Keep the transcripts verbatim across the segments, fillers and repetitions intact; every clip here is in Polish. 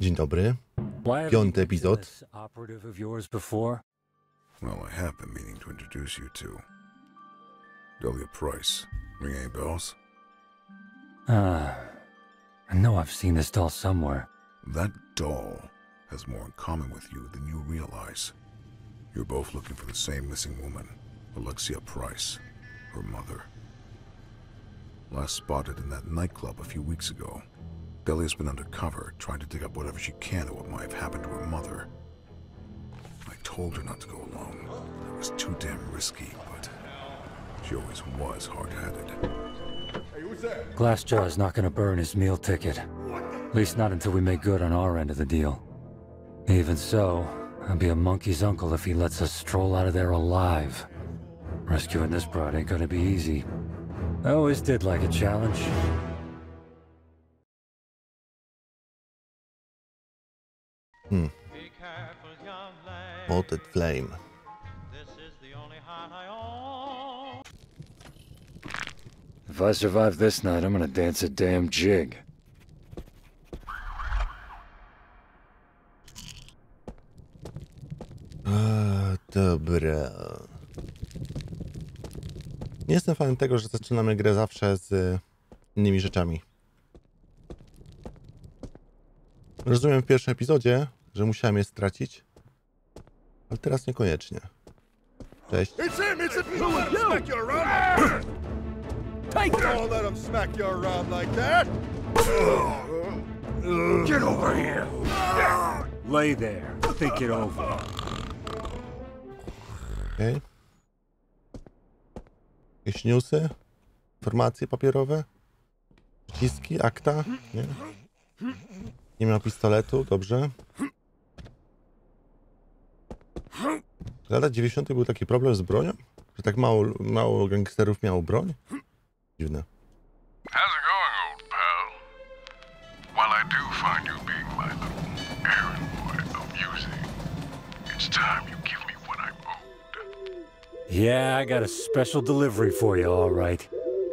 Dzień dobry. Piąty epizod. Well, I have been meaning to introduce you to Delia Price. Ring any bells? Ah, I know I've seen this doll somewhere. That doll has more in common with you than you realize. You're both looking for the same missing woman, Alexia Price, her mother. Last spotted in that nightclub a few weeks ago. Delia's been undercover, trying to dig up whatever she can of what might have happened to her mother. I told her not to go alone. It was too damn risky, but she always was hard-headed. Hey, who's that? Glassjaw is not gonna burn his meal ticket. What? At least not until we make good on our end of the deal. Even so, I'd be a monkey's uncle if he lets us stroll out of there alive. Rescuing this broad ain't gonna be easy. I always did like a challenge. Hmm. Molted flame. If I survive this night, I'm gonna dance a damn jig. A, dobra. Nie jestem fanem tego, że zaczynamy grę zawsze z innymi rzeczami. Rozumiem w pierwszym epizodzie, że musiałem je stracić, ale teraz niekoniecznie. Cześć. Okay. Jakieś newsy? Informacje papierowe? Przyciski? Akta? Nie. Nie ma pistoletu, dobrze. W latach dziewięćdziesiątych był taki problem z bronią? Że tak mało, mało gangsterów miało broń? Dziwne. How's it going, old pal? While I do find you being my little errand boy amusing, it's time you give me what I owed. Yeah, I got a special delivery for you, all right.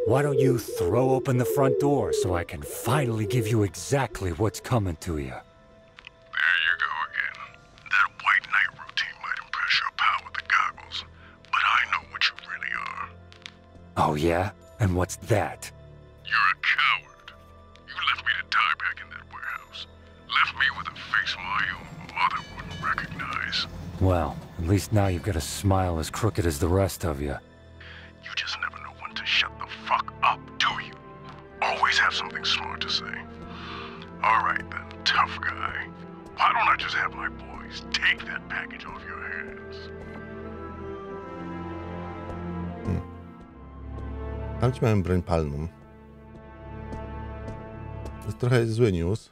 Why don't you throw open the front door so I can finally give you exactly what's coming to you? There you go again. That white knight routine might impress your pal with the goggles, but I know what you really are. Oh yeah? And what's that? You're a coward. You left me to die back in that warehouse. Left me with a face my own mother wouldn't recognize. Well, at least now you've got a smile as crooked as the rest of you. You just never know when to shut the fuck up, do you? Always have something smart to say. Alright then, tough guy. Why don't I just have my boys take that package off your hands? Hmm. Tam ci miałem broń palną. To jest trochę zły news.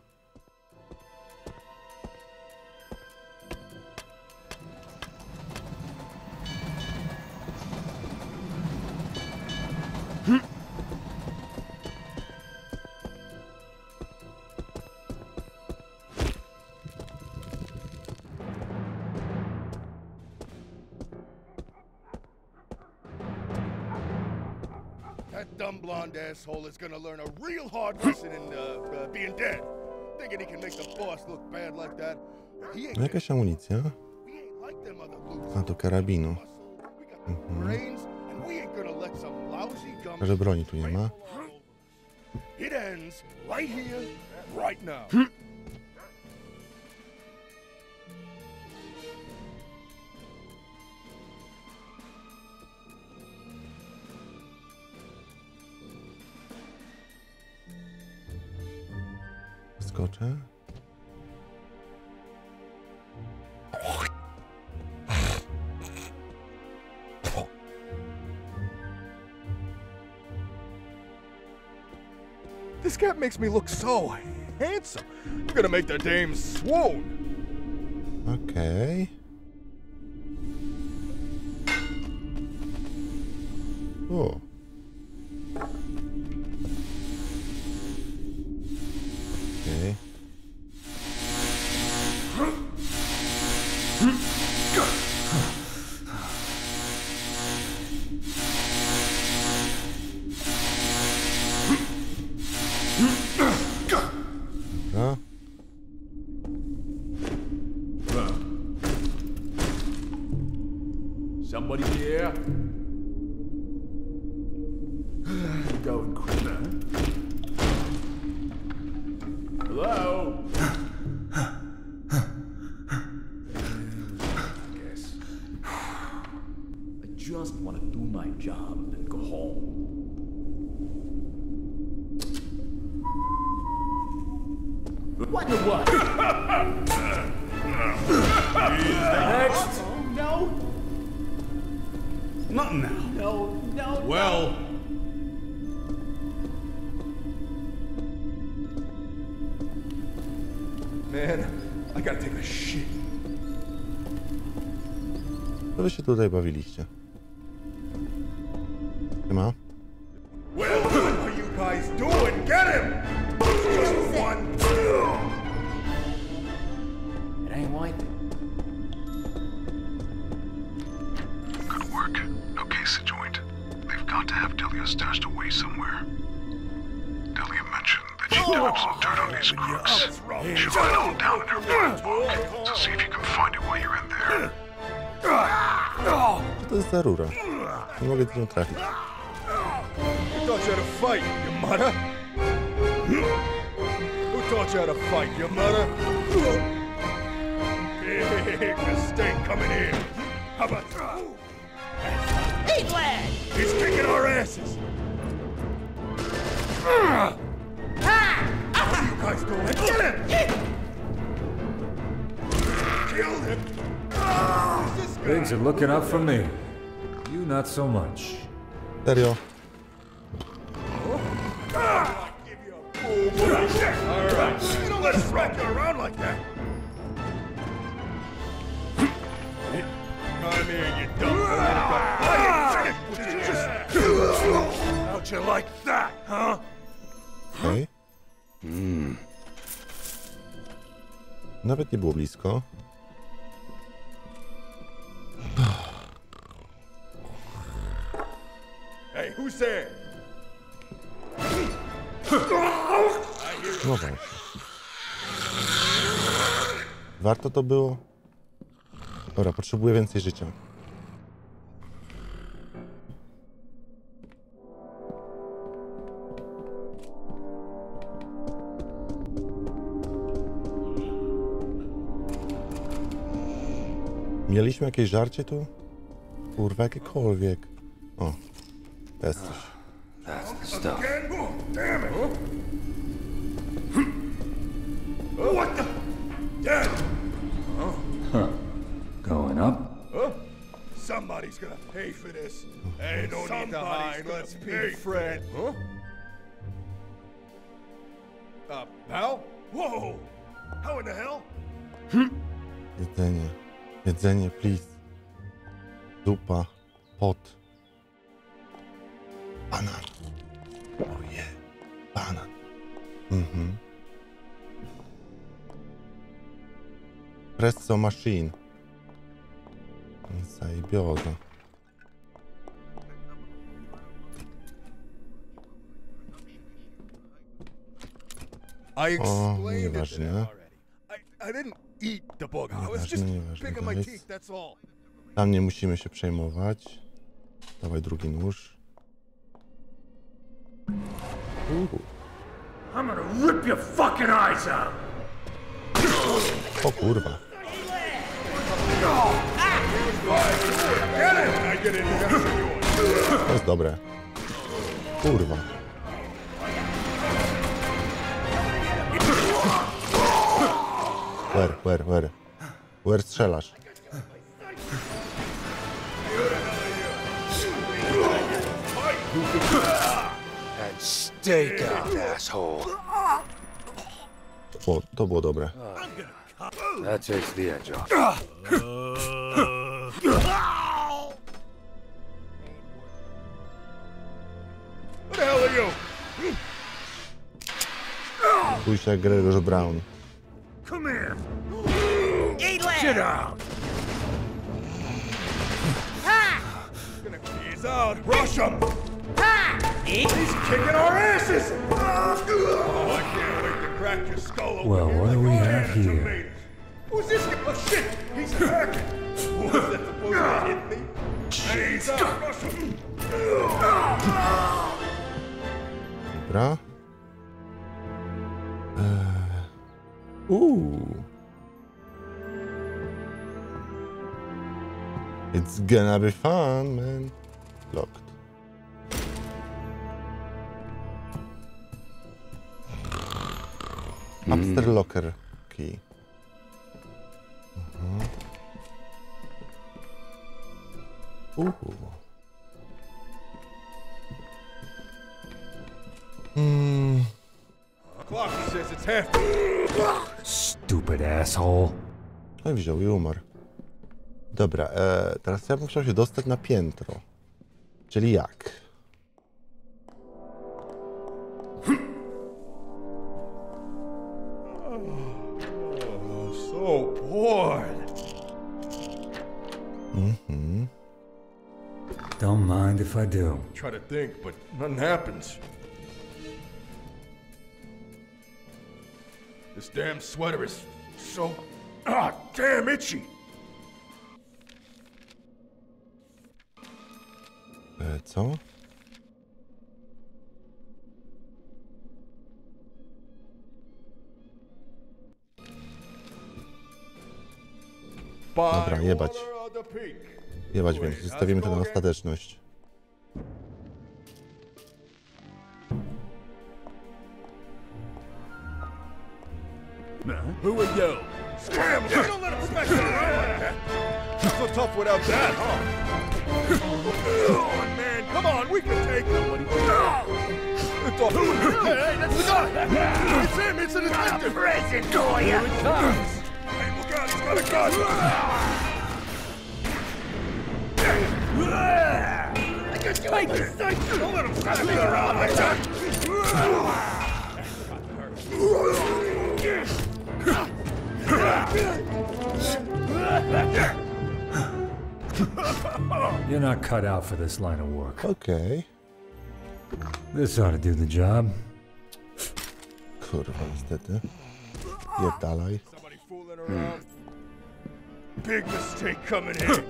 Asshole is gonna learn a real hard lesson in uh, uh, being dead. Thinking he can make the boss look bad like that. He ain't jakaś amunicja. A to karabinu. Mhm. Że broni tu nie ma. It ends right here, right now. Skoczę. This cat makes me look so handsome. I'm gonna make the dame swoon. Okay. Oh. somebody here? Going quicker. Hello? I guess. I just want to do my job and go home. What the what? Next! No! Not now. No, no, well. No. Man, I gotta take a shit. Co wy się tutaj bawiliście? Nie ma? Well, what are you guys doing? Get him! Just one. It ain't white. Good work. No case to joint. They've got to have Delia stashed away somewhere. Delia mentioned that she dug up some dirt on these crooks. She wrote it all down in her black book. So see if you can find it while you're in there. Co to jest za rura? Nie mogę tu trafić. You thought you had a fight, your mother? Who taught you how to fight, your mother? Big mistake coming here. How about that? Eat lad! He's kicking our asses! Ah! What are you guys doing? Kill him! Kill him! Things are looking up for me. You not so much. Serio? Let's wrap you around like that. Come here, you dumb. Just... How'd you like that, huh? Okay. Mm. Nawet nie było blisko. Hey, who's there? No właśnie. Warto to było? Dobra, potrzebuję więcej życia. Mieliśmy jakieś żarcie tu? Kurwa, jakiekolwiek. O, jest coś. What the? Yeah. Huh. Going up? Huh? Somebody's gonna pay for this. Hey, don't need to hide. Let's be friend. Huh? Uh, pal? Whoa! How in the hell? Jedzenie. Jedzenie, please. Zupa. Pot. Banan. Oh yeah. Banan. Mhm. Presso machine. Zajebioza. O, nieważne. Nieważne, nieważne. Tam nie musimy się przejmować. Dawaj drugi nóż. Uh. I'm gonna rip your fucking eyes out. O kurwa. To jest dobre. Kurwa. Where, where, where? Where strzelasz? And stay down, asshole. O, to było dobre. That takes the edge off. What the hell are you? Pójdź jak Gregorz Brown. Come here. Sit down. Gonna ease out. Rush him. He's kicking our asses. Oh, I can't wait to crack your skull open. Well, what do we have here? Who's this guy? Oh shit! He's cracking! What was that supposed to hit me? Dobra. Uuu. It's gonna be fun, man. Locked. Upster mm. locker key. Aha. Uuu. Mm. Clock says it's half. Stupid asshole. No i wziął i umarł. Dobra, e, teraz ja bym chciał się dostać na piętro. Czyli jak? Oh, so bored. Mhm. Don't mind if I do. Try to think, but nothing happens. This damn sweater is so ah damn itchy. E, co? Dobra, jebać. Jebać więc, zostawimy to na ostateczność. Who would go? Scram! You don't let him smash you around like that! It's so tough without that, huh? Come on, man! Come on! We can take somebody! It's all... Hey, that's the guy! It's him! It's an assistant! Press it, do ya? Here it comes! Hey, look out! He's got a gun! I can take it! Don't let him smash me around like that! That got hurt. You're not cut out for this line of work. Okay. This ought to do the job. Kurwa, niestety. Je dalej. Hmm. Big mistake coming in.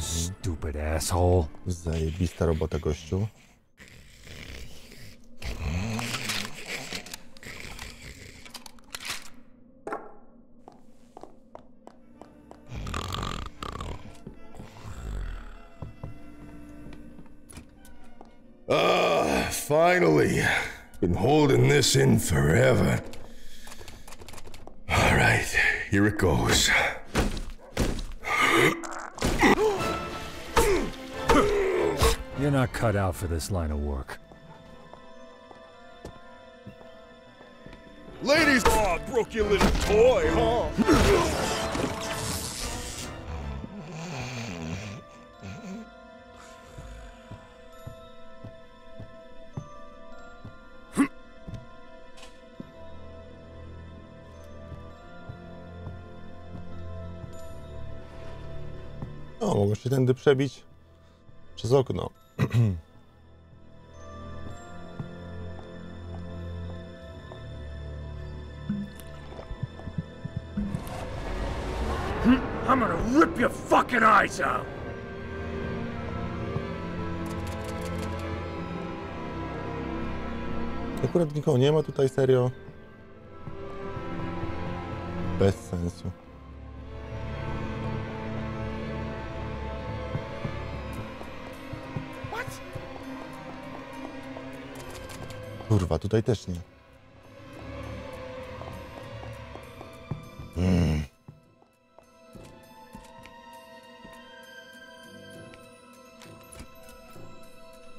Stupid asshole. Zajebista robota, gościu. Finally, been holding this in forever. All right, here it goes. You're not cut out for this line of work. Ladies, oh, I broke your little toy, huh? No, mogę się tędy przebić przez okno. I'm gonna rip your fucking eyes out. Akurat nikogo nie ma tutaj, serio. Bez sensu. Kurwa, tutaj też nie. Mm.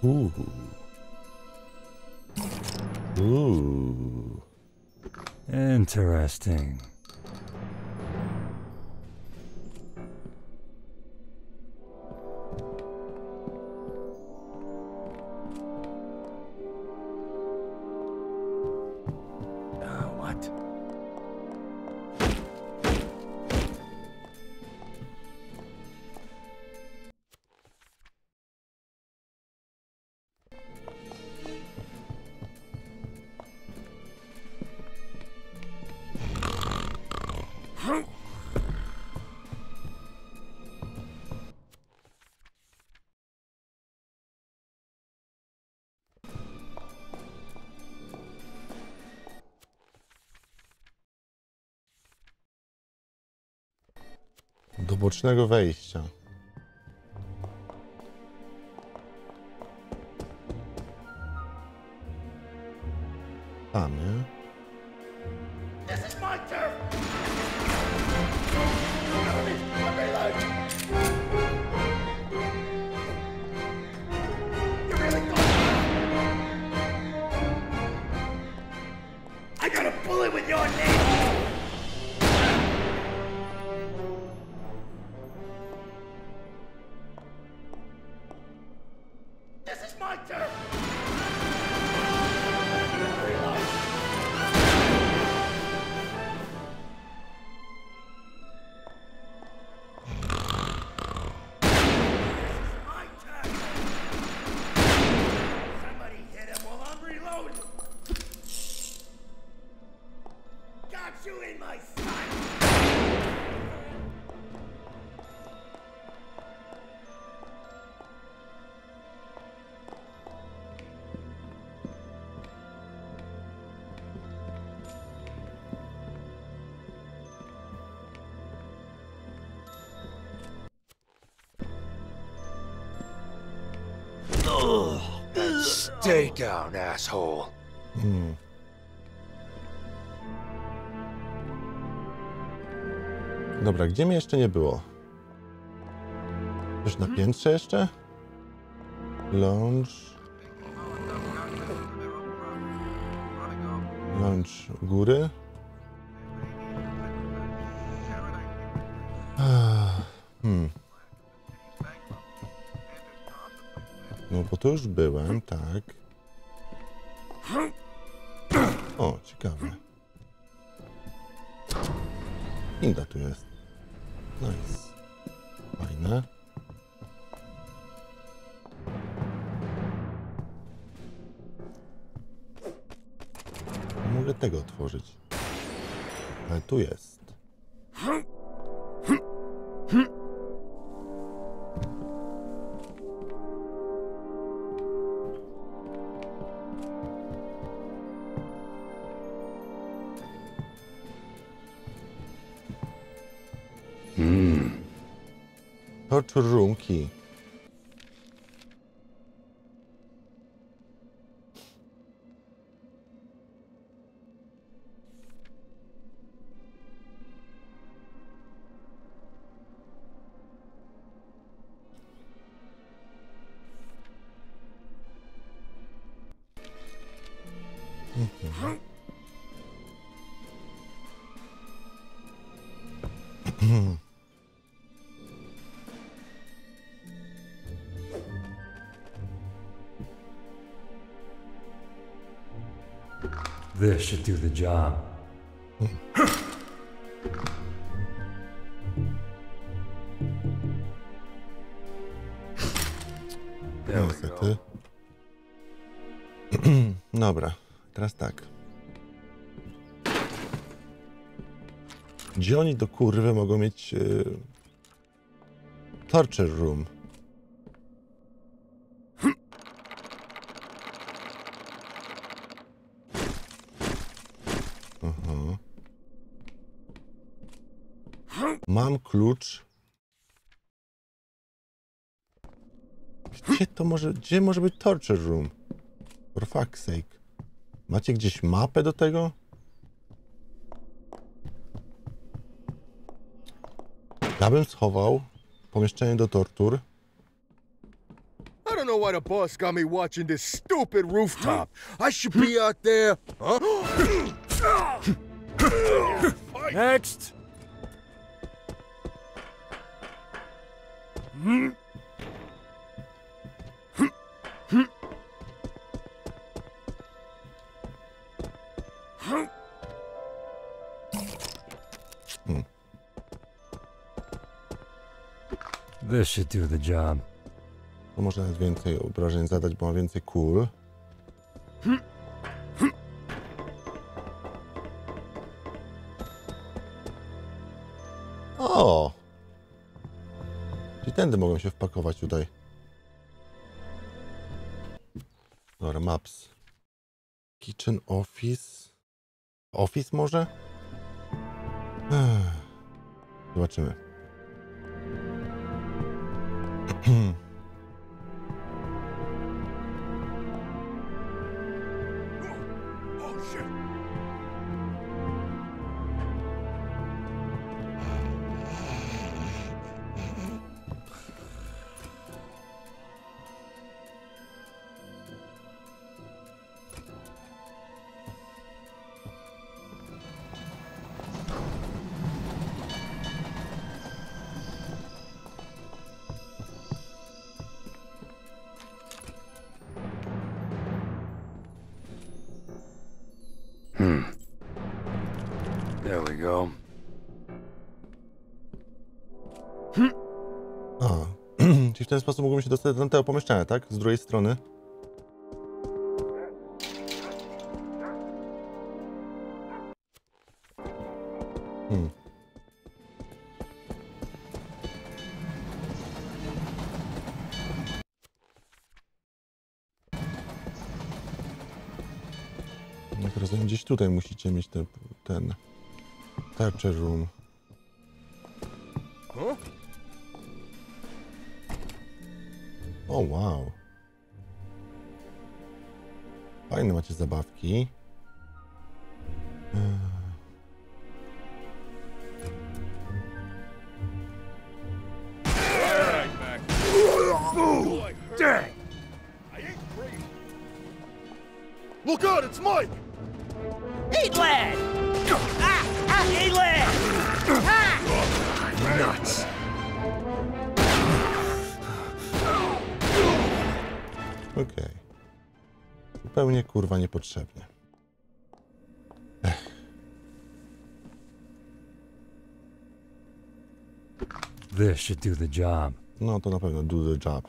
Uuu. Uuu. Interesting. do bocznego wejścia. Tam, nie? Stay down, asshole. Hmm. Dobra, gdzie mnie jeszcze nie było? Już na piętrze jeszcze? Lounge. Lounge góry. Hmm. No bo to już byłem, tak. O, ciekawe. Inda tu jest. Nice. Fajne. Mogę tego otworzyć. Ale tu jest. Czurunki. This should do the job. There we go. Dobra, teraz tak. Gdzie oni do kurwy mogą mieć yy, torture room? Mam klucz. Gdzie to może... Gdzie może być torture room? For fuck's sake. Macie gdzieś mapę do tego? Ja bym schował pomieszczenie do tortur. I don't know why the boss got me watching this stupid rooftop. I should be out there. Huh? Next. Hmm. Hmm. Hmm. This should do the job. To można nawet więcej obrażeń zadać, bo ma więcej kul. Hmm. Tędy mogą się wpakować tutaj. Dobra, maps. Kitchen, office. Office może? Ech. Zobaczymy. Hmm. W ten sposób mógłbym się dostać do tego pomieszczenia, tak? Z drugiej strony. Hmm. Jak rozumiem, gdzieś tutaj musicie mieć ten... ten... Tarczy room. O, oh, wow. Fajne macie zabawki. Look out, it's Mike. Eat lad. Ah, ah, eat lad. Ah. Nuts. Okej. Okay. Zupełnie kurwa niepotrzebnie. Ech. This should do the job. No to na pewno do the job.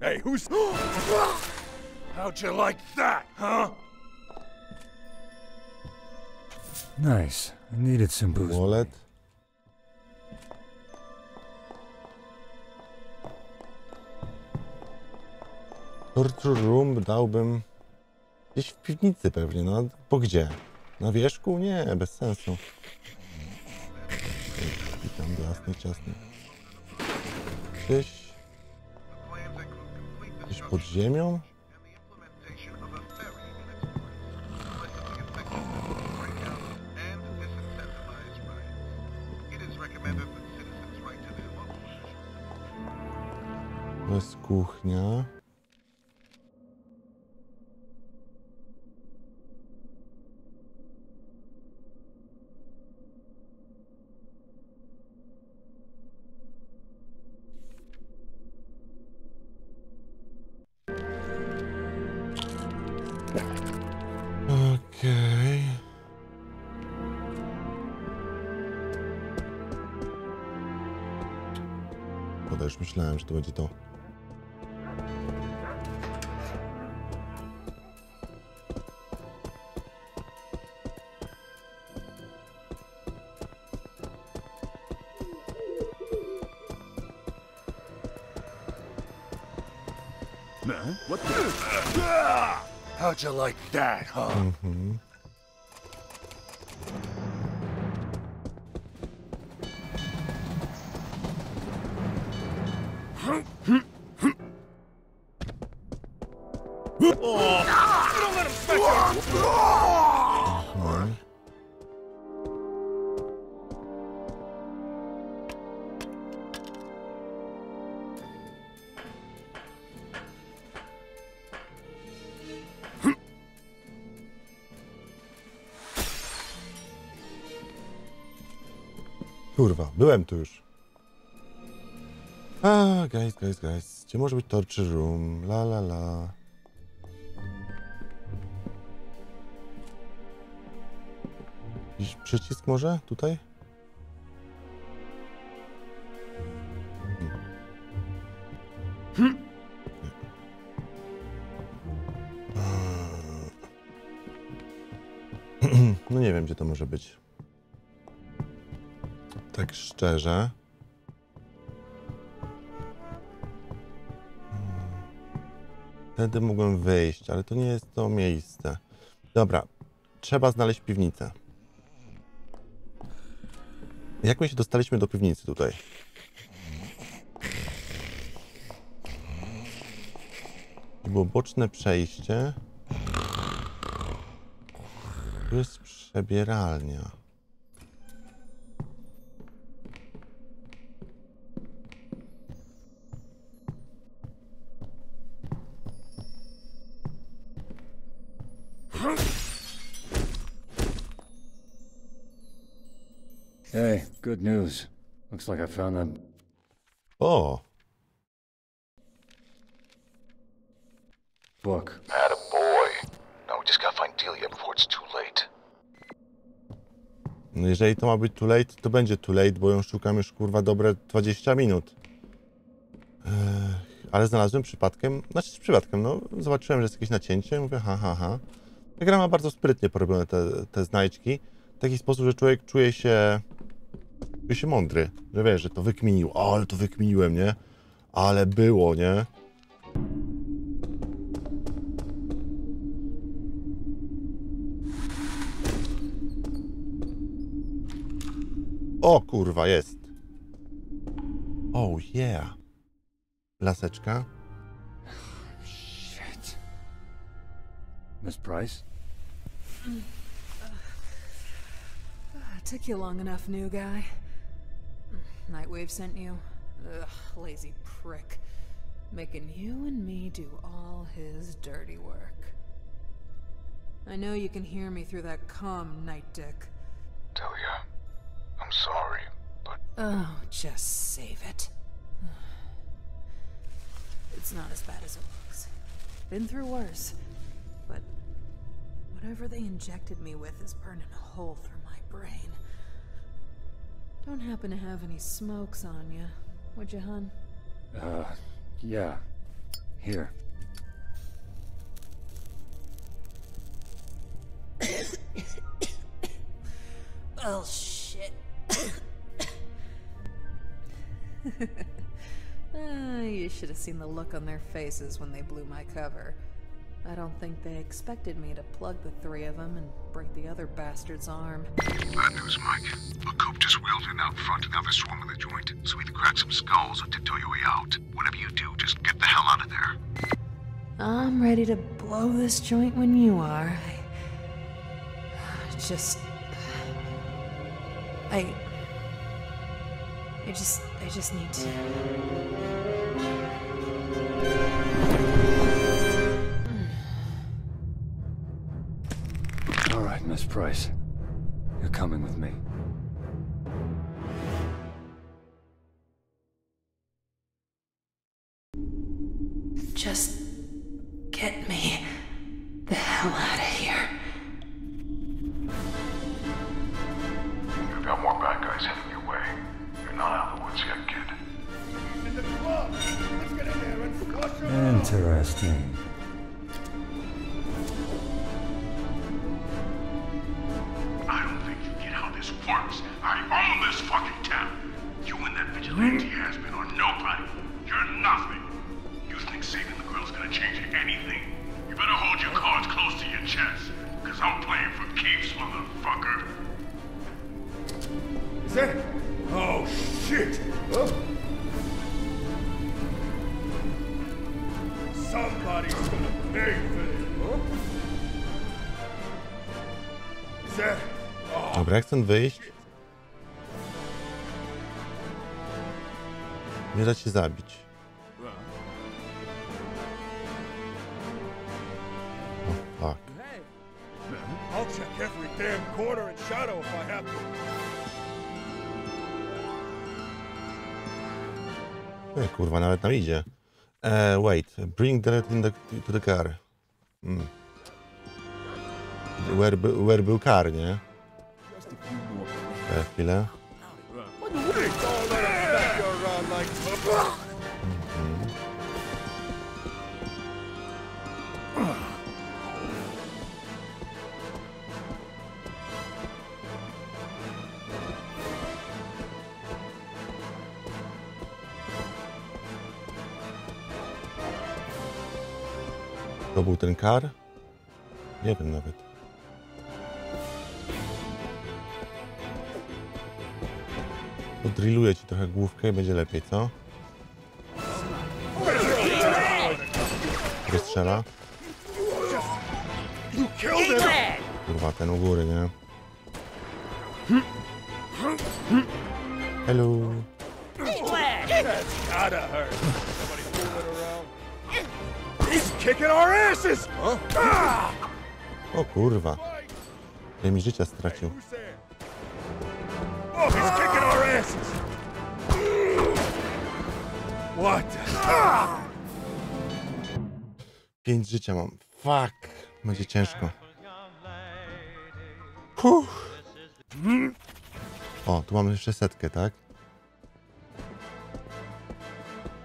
Hey, who's... How'd you like that, huh? Nice. I needed some booze. Wallet. Torture room dałbym... Gdzieś w piwnicy pewnie, no. Bo gdzie? Na wierzchu? Nie, bez sensu. Witam, jasny, ciasny. Gdzieś... Gdzieś pod ziemią? Jest kuchnia. Okej. Okay. Już myślałem, że to będzie to. How'd you like that, huh? Mm-hmm. Kurwa, byłem tu już. A, guys, guys, guys. Gdzie może być torture room? La, la, la. Jakiś przycisk może? Tutaj? No nie wiem, gdzie to może być. Tak szczerze. Wtedy mogłem wyjść, ale to nie jest to miejsce. Dobra, trzeba znaleźć piwnicę. Jak my się dostaliśmy do piwnicy tutaj? To było boczne przejście. Tu jest przebieralnia. Hey, good news. Looks like I found them. Oh. Book. Attaboy. Now we just gotta find Delia before it's too late. Jeżeli to ma być too late, to będzie too late, bo ją szukam już kurwa dobre dwadzieścia minut. Ech, ale znalazłem przypadkiem, znaczy z przypadkiem, no zobaczyłem, że jest jakieś nacięcie i mówię ha, ha, ha. Ta gra ma bardzo sprytnie porobione te, te znajdźki. W taki sposób, że człowiek czuje się, czuje się mądry, że wiesz, że to wykminił, o, ale to wykminiłem, nie? Ale było, nie? O kurwa, jest! Oh yeah! Laseczka. Oh, shit. Miss Price? Took you long enough, new guy. Nightwave sent you? Ugh, lazy prick. Making you and me do all his dirty work. I know you can hear me through that comm, night dick. Delia, I'm sorry, but... Oh, just save it. It's not as bad as it looks. Been through worse. But whatever they injected me with is burning a hole through my brain. Don't happen to have any smokes on you, would you, hun? Uh, yeah. Here. Oh, shit. uh, you should have seen the look on their faces when they blew my cover. I don't think they expected me to plug the three of them and break the other bastard's arm. Bad news, Mike. A coop just wheeled in out front and now they're swarming the joint. So either crack some skulls or tiptoe your way out. Whatever you do, just get the hell out of there. I'm ready to blow this joint when you are. I... Just... I... I just... I just need to... Miss Price, you're coming with me. Just get me the hell out of here. You've got more bad guys heading your way. You're not out of the woods yet, kid. In the club. Let's get in there and flush them out. Interesting. Dobra, jak chcę wyjść? Nie da się zabić. O, fuck. Ej, kurwa, nawet nam idzie. Uh, wait, bring the red in the, to the car. Hmm. Where, where był car, nie? E, chwilę. To był ten kar? Nie wiem nawet. Podrilluję ci trochę główkę i będzie lepiej, co? Wystrzela. Kurwa, ten u góry, nie? Hello. O kurwa. Ja mi życia stracił. Pięć życia mam. Fuck. Będzie ciężko. Huh. O, tu mamy jeszcze setkę, tak?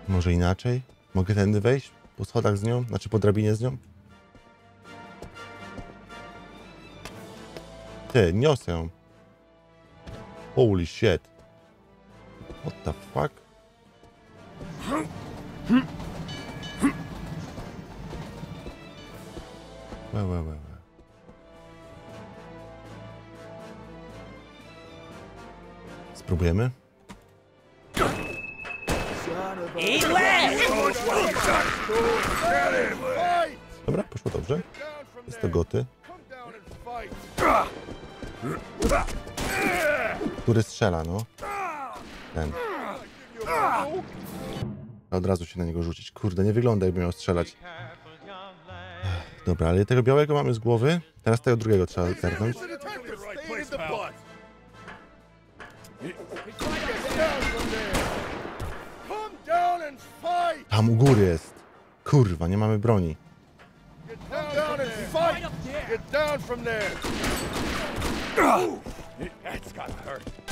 Może inaczej? Mogę tędy wejść? Po schodach z nią? Znaczy po drabinie z nią? Ty, niosę ją. Holy shit. What the fuck? Łe, łe, łe. Spróbujemy? Dobra, poszło dobrze. Jest to goty. Który strzela, no. Ten. Od razu się na niego rzucić. Kurde, nie wygląda, jakby miał strzelać. Dobra, ale tego białego mamy z głowy. Teraz tego drugiego trzeba zerknąć. Tam u góry jest. Kurwa, nie mamy broni. Mhm.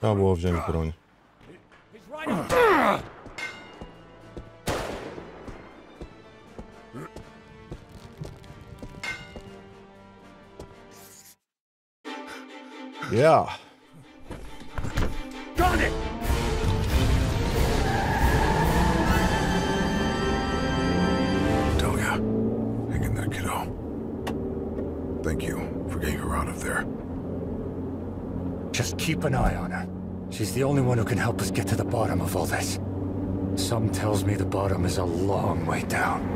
Trzeba było wziąć broń. Yeah. Keep an eye on her. She's the only one who can help us get to the bottom of all this. Some tells me the bottom is a long way down.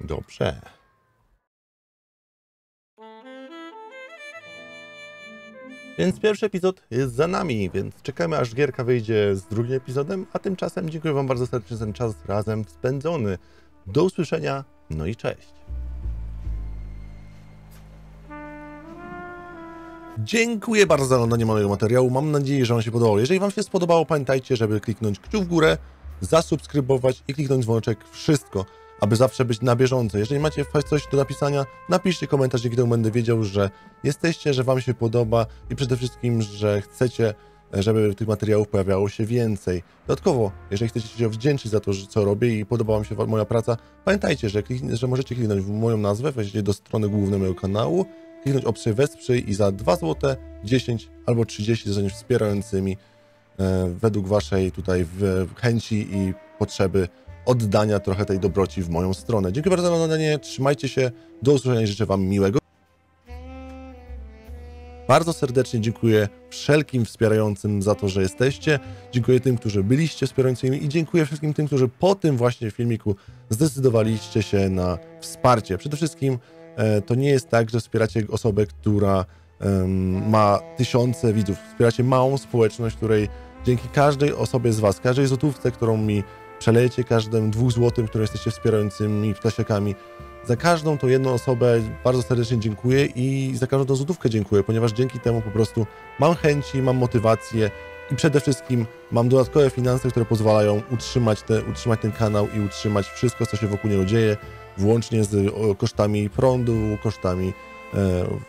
Dobrze. Więc pierwszy epizod jest za nami, więc czekamy, aż gierka wyjdzie z drugim epizodem, a tymczasem dziękuję wam bardzo serdecznie za ten czas razem spędzony. Do usłyszenia, no i cześć. Dziękuję bardzo za oglądanie mojego materiału, mam nadzieję, że wam się podobało. Jeżeli wam się spodobało, pamiętajcie, żeby kliknąć kciuk w górę, zasubskrybować i kliknąć dzwoneczek, wszystko, aby zawsze być na bieżąco. Jeżeli macie coś do napisania, napiszcie komentarz, dzięki temu będę wiedział, że jesteście, że wam się podoba i przede wszystkim, że chcecie żeby tych materiałów pojawiało się więcej. Dodatkowo, jeżeli chcecie się wdzięczyć za to, co robię i podobała mi się moja praca, pamiętajcie, że, klik, że możecie kliknąć w moją nazwę, wejdziecie do strony głównej mojego kanału, kliknąć opcję wesprzyj i za dwa złote, dziesięć albo trzydzieści zostaniesz wspierającymi e, według waszej tutaj w, chęci i potrzeby oddania trochę tej dobroci w moją stronę. Dziękuję bardzo za oglądanie, trzymajcie się, do usłyszenia i życzę wam miłego. Bardzo serdecznie dziękuję wszelkim wspierającym za to, że jesteście. Dziękuję tym, którzy byliście wspierającymi i dziękuję wszystkim tym, którzy po tym właśnie filmiku zdecydowaliście się na wsparcie. Przede wszystkim e, to nie jest tak, że wspieracie osobę, która e, ma tysiące widzów. Wspieracie małą społeczność, której dzięki każdej osobie z was, każdej złotówce, którą mi przelejecie, każdym dwóch złotym, które jesteście wspierającymi ptasiakami, za każdą tą jedną osobę bardzo serdecznie dziękuję i za każdą tą złotówkę dziękuję, ponieważ dzięki temu po prostu mam chęci, mam motywację i przede wszystkim mam dodatkowe finanse, które pozwalają utrzymać, te, utrzymać ten kanał i utrzymać wszystko, co się wokół niego dzieje, włącznie z kosztami prądu, kosztami e,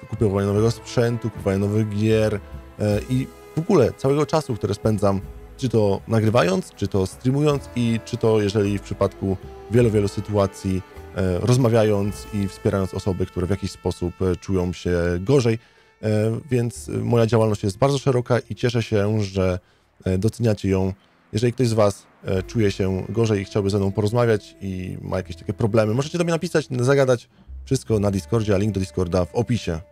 kupowania nowego sprzętu, kupowania nowych gier e, i w ogóle całego czasu, który spędzam czy to nagrywając, czy to streamując i czy to, jeżeli w przypadku wielu, wielu sytuacji e, rozmawiając i wspierając osoby, które w jakiś sposób e, czują się gorzej. E, więc moja działalność jest bardzo szeroka i cieszę się, że e, doceniacie ją. Jeżeli ktoś z was e, czuje się gorzej i chciałby ze mną porozmawiać i ma jakieś takie problemy, możecie do mnie napisać, zagadać. Wszystko na Discordzie, a link do Discorda w opisie.